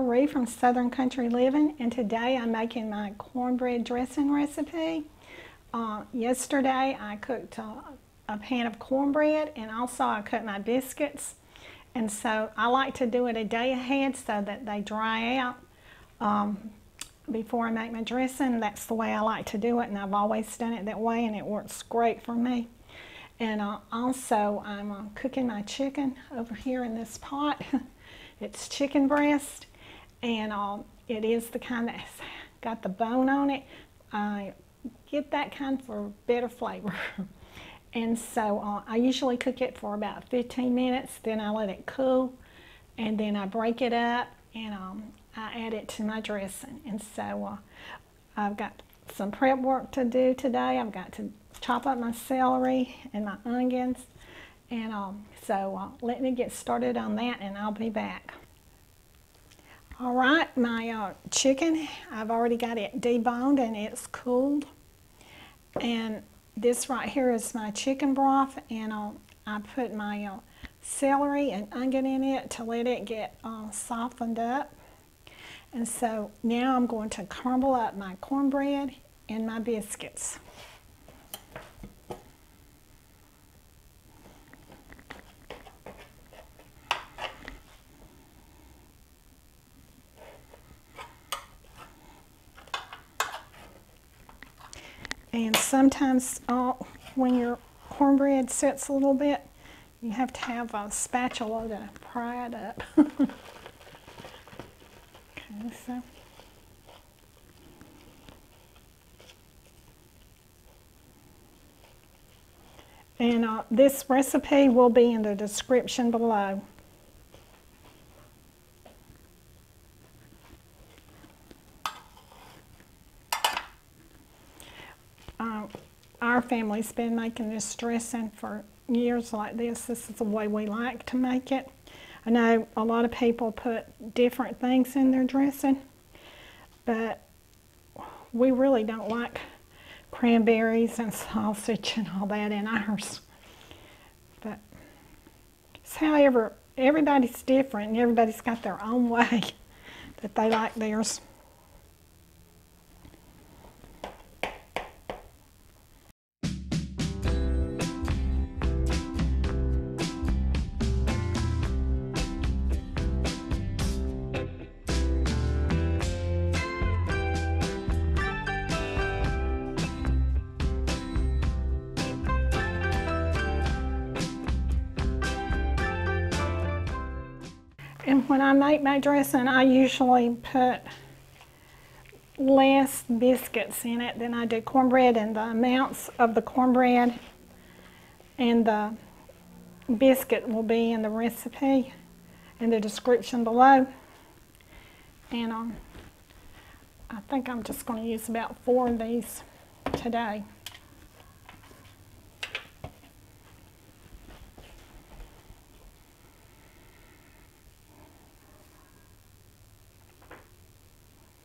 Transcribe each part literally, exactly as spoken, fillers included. Marie from Southern Country Living, and today I'm making my cornbread dressing recipe. Uh, yesterday I cooked uh, a pan of cornbread, and also I cooked my biscuits, and so I like to do it a day ahead so that they dry out um, before I make my dressing. That's the way I like to do it, and I've always done it that way, and it works great for me. And uh, also I'm uh, cooking my chicken over here in this pot. It's chicken breast, and uh, it is the kind that's got the bone on it. I get that kind for better flavor. And so uh, I usually cook it for about fifteen minutes, then I let it cool, and then I break it up, and um, I add it to my dressing. And so uh, I've got some prep work to do today. I've got to chop up my celery and my onions, and um, so uh, let me get started on that, and I'll be back. All right, my uh, chicken, I've already got it deboned and it's cooled, and this right here is my chicken broth, and uh, I put my uh, celery and onion in it to let it get uh, softened up. And so now I'm going to crumble up my cornbread and my biscuits. And sometimes uh, when your cornbread sits a little bit, you have to have a spatula to pry it up. Okay, so. And uh, this recipe will be in the description below. Our family's been making this dressing for years like this. This is the way we like to make it. I know a lot of people put different things in their dressing, but we really don't like cranberries and sausage and all that in ours. But it's however, everybody's different, and everybody's got their own way that they like theirs. And when I make my dressing, I usually put less biscuits in it than I do cornbread, and the amounts of the cornbread and the biscuit will be in the recipe in the description below. And um, I think I'm just going to use about four of these today.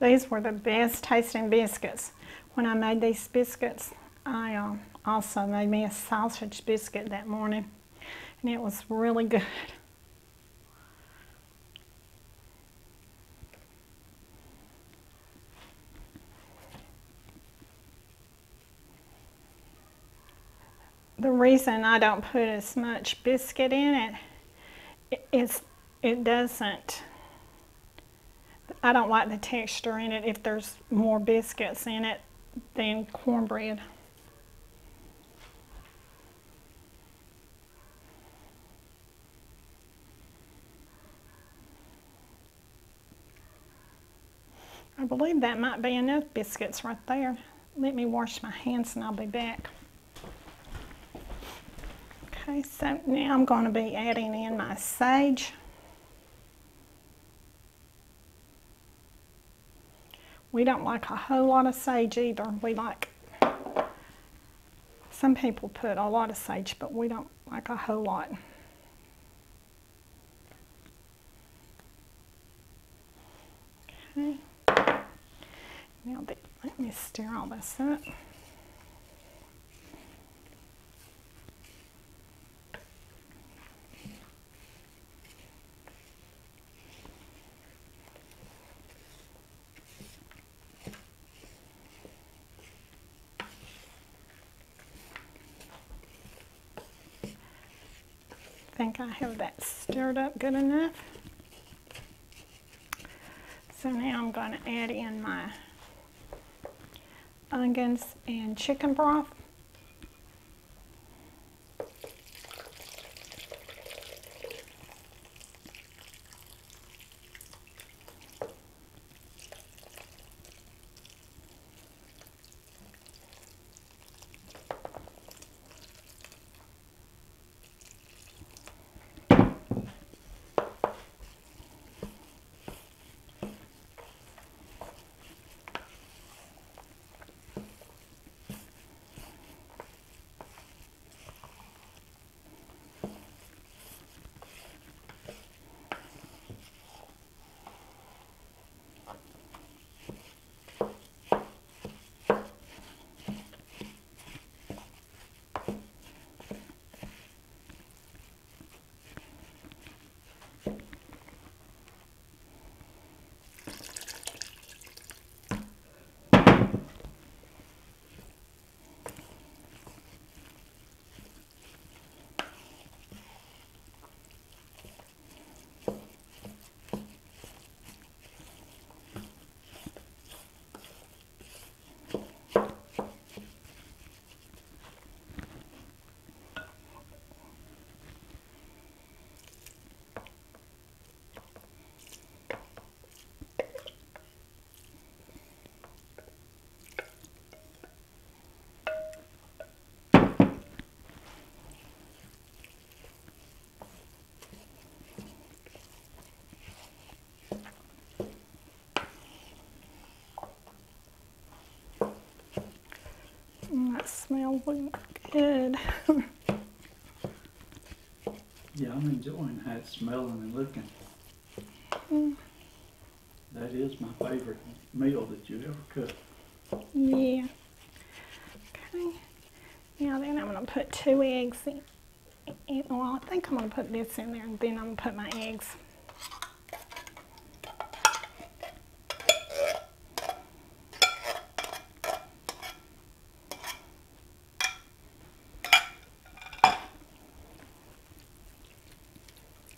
These were the best tasting biscuits. When I made these biscuits, I uh, also made me a sausage biscuit that morning, and it was really good. The reason I don't put as much biscuit in it is it doesn't I don't like the texture in it if there's more biscuits in it than cornbread. I believe that might be enough biscuits right there. Let me wash my hands and I'll be back. Okay, so now I'm going to be adding in my sage. We don't like a whole lot of sage either. We like, some people put a lot of sage, but we don't like a whole lot. Okay. Now let me stir all this up. think I have that stirred up good enough. So now I'm going to add in my onions and chicken broth. That smell look good. Yeah, I'm enjoying how it's smelling and looking. Mm. That is my favorite meal that you ever cook. Yeah. Okay. Now then I'm going to put two eggs in. Well, I think I'm going to put this in there and then I'm going to put my eggs.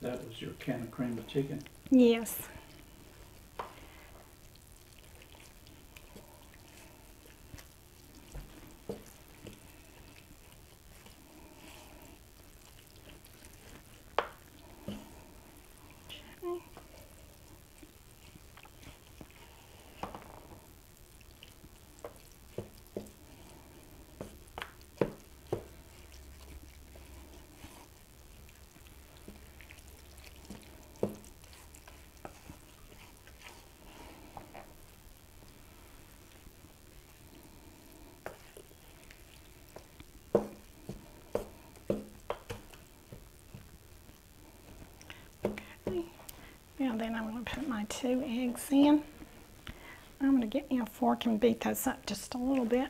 That was your can of cream of chicken? Yes. Now then I'm going to put my two eggs in. I'm going to get me a fork and beat those up just a little bit.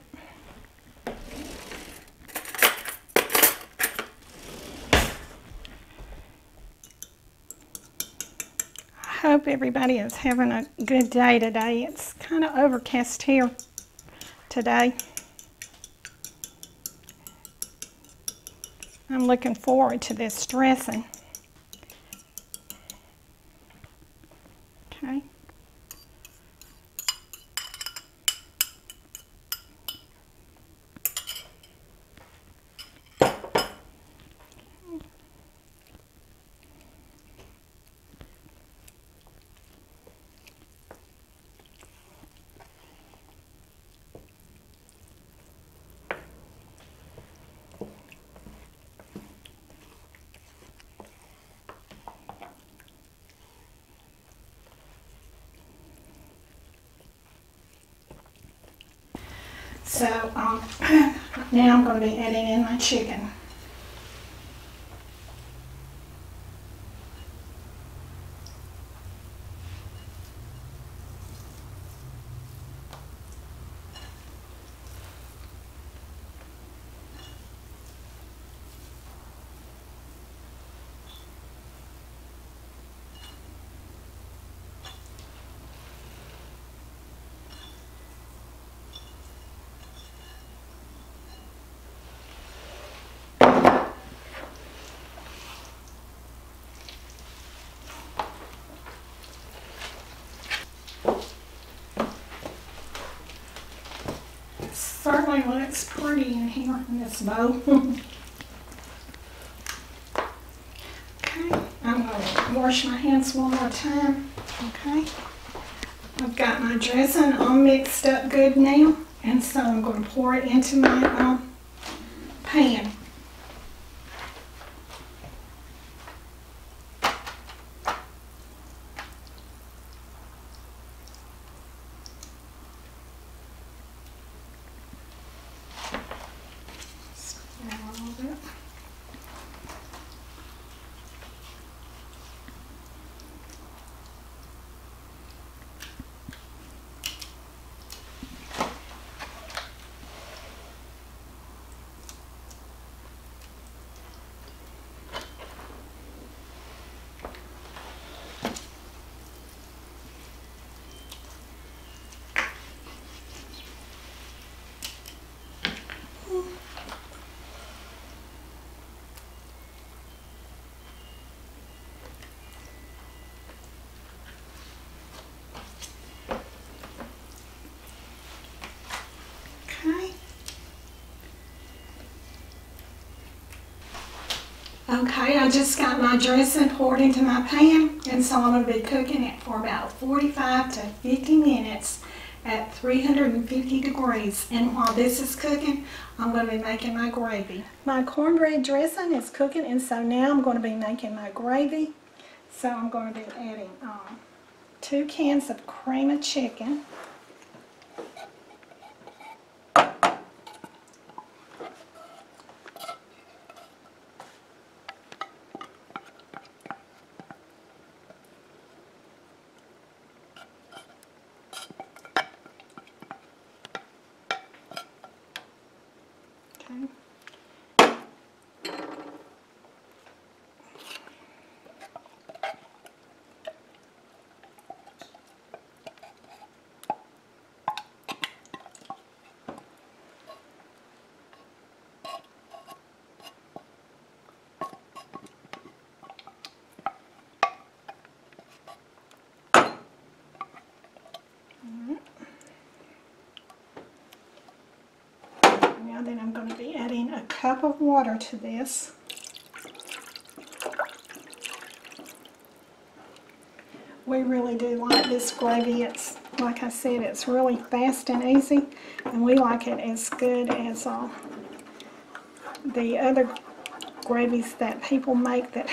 I hope everybody is having a good day today. It's kind of overcast here today. I'm looking forward to this dressing. So um, now I'm going to be adding in my chicken. fine. Well, it's pretty in here in this bowl. Okay, I'm going to wash my hands one more time. Okay, I've got my dressing all mixed up good now, and so I'm going to pour it into my um, pan. Okay, I just got my dressing poured into my pan, and so I'm going to be cooking it for about forty-five to fifty minutes at three hundred fifty degrees. And while this is cooking, I'm going to be making my gravy. My cornbread dressing is cooking, and so now I'm going to be making my gravy. So I'm going to be adding um, two cans of cream of chicken. Then I'm going to be adding a cup of water to this. We really do like this gravy. It's, like I said, it's really fast and easy, and we like it as good as all the other gravies that people make that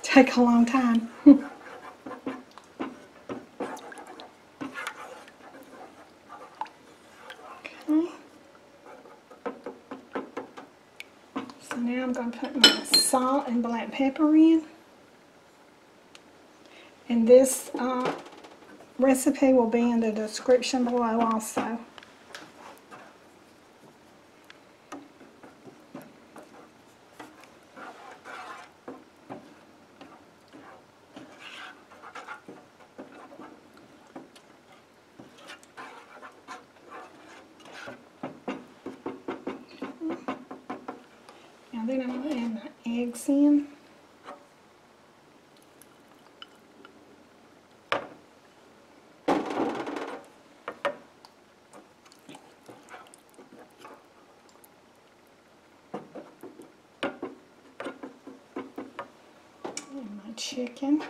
take a long time. Salt and black pepper in, and this uh, recipe will be in the description below also. Then I'm going to add my eggs in. And my chicken.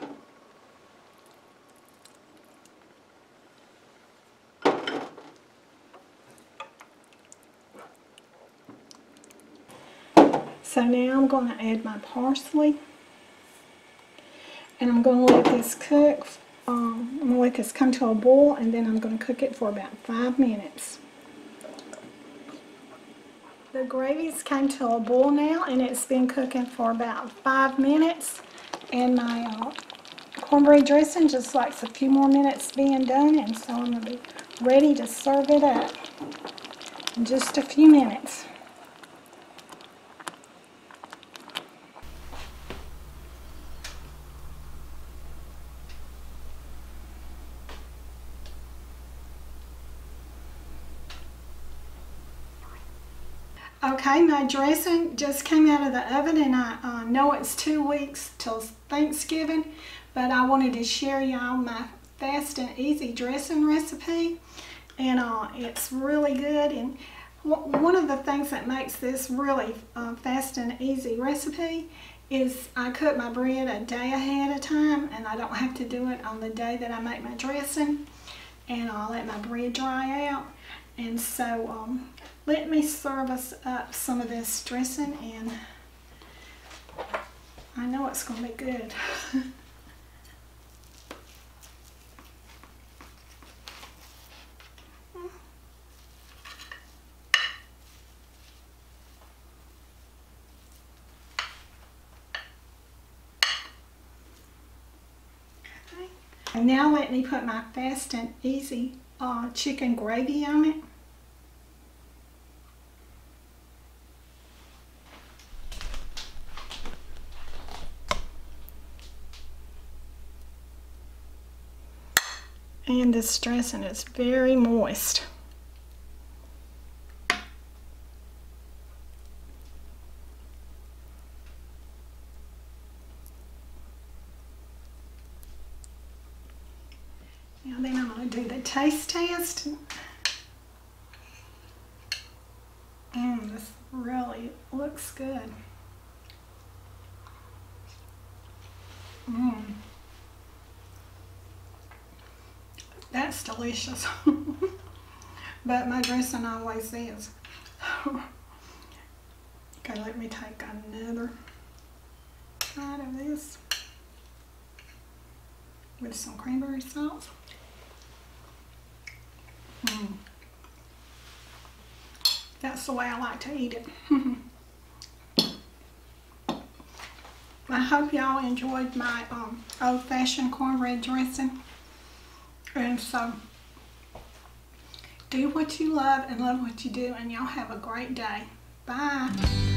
So now I'm going to add my parsley, and I'm going to let this cook, um, I'm going to let this come to a boil, and then I'm going to cook it for about five minutes. The gravy's came to a boil now, and it's been cooking for about five minutes, and my uh, cornbread dressing just likes a few more minutes being done, and so I'm going to be ready to serve it up in just a few minutes. Okay, my dressing just came out of the oven, and I uh, know it's two weeks till Thanksgiving, but I wanted to share y'all my fast and easy dressing recipe, and uh, it's really good. And One of the things that makes this really uh, fast and easy recipe is I cook my bread a day ahead of time, and I don't have to do it on the day that I make my dressing, and I'll let my bread dry out. And so um, let me serve us up some of this dressing, and I know it's going to be good. Now let me put my fast and easy uh, chicken gravy on it. And this dressing is very moist. Taste test. Mmm, this really looks good. Mmm. That's delicious. But my dressing always is. Okay, let me take another side of this with some cranberry sauce. Mm. That's the way I like to eat it. I hope y'all enjoyed my um, old-fashioned cornbread dressing. And so, do what you love and love what you do, and y'all have a great day. Bye.